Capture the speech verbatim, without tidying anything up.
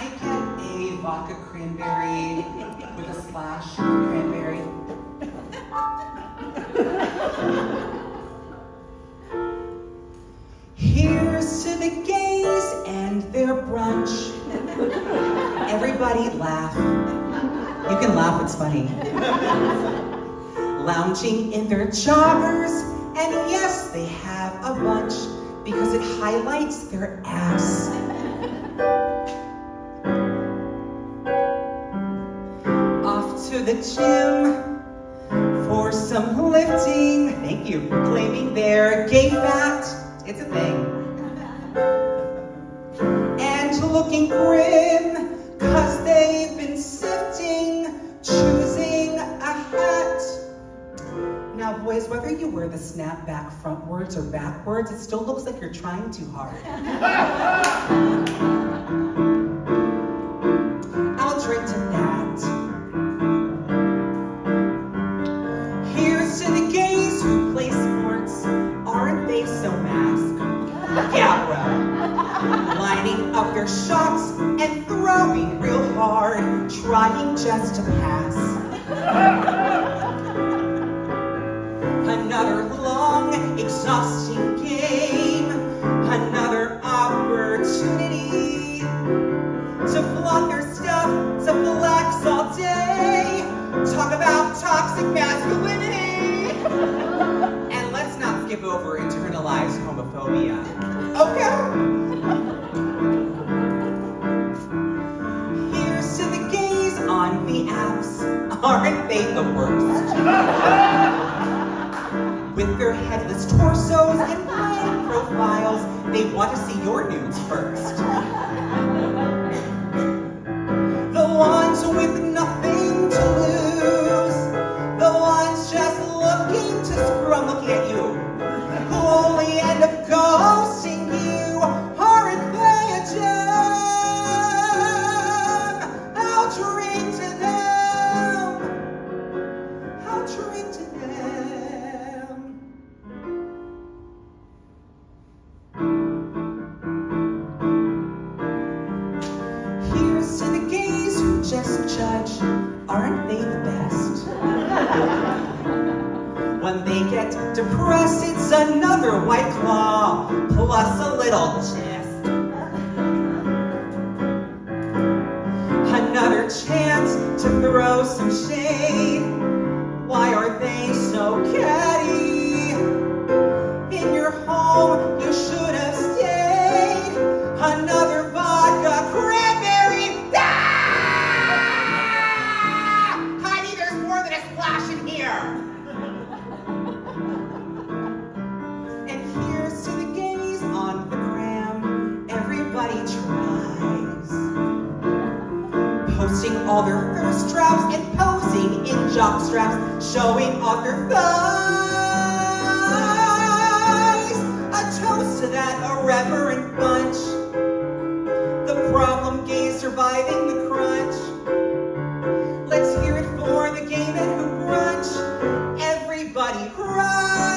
I get a vodka cranberry with a splash cranberry? Here's to the gays and their brunch. Everybody laugh. You can laugh, it's funny. Lounging in their joggers, and yes, they have a bunch because it highlights their ass. Off to the gym for some lifting. Thank you for claiming their gay fat. It's a thing. And looking grim, cause they've been sifting, choosing a hat. Now boys, whether you wear the snapback frontwards or backwards, it still looks like you're trying too hard. I'll drink to that. Here's to the gays who play sports. Aren't they so masked? Yeah, bro. Lining up their shots and throwing real hard, trying just to pass. Another long, exhausting game, another opportunity to flaunt their stuff, to flex all day, talk about toxic masculinity. And let's not skip over internalized homophobia, okay? Here's to the gays on the apps, aren't they the worst? With their headless torsos and plain profiles, they want to see your nudes first. The ones with nothing to lose, the ones just looking to scrum, looking at you, who only end up ghosting you, aren't they a gem? How true to them, how true to them. Here's to the gays who just judge, aren't they the best? When they get depressed, it's another White Claw, plus a little chest. Another chance to throw some shade, why are they so catty? In your home, you should have stayed, another vodka cranberry. All their thirst traps and posing in jock straps, showing off their thighs. A toast to that irreverent bunch. The problem gays surviving the crunch. Let's hear it for the gay men who brunch. Everybody cries.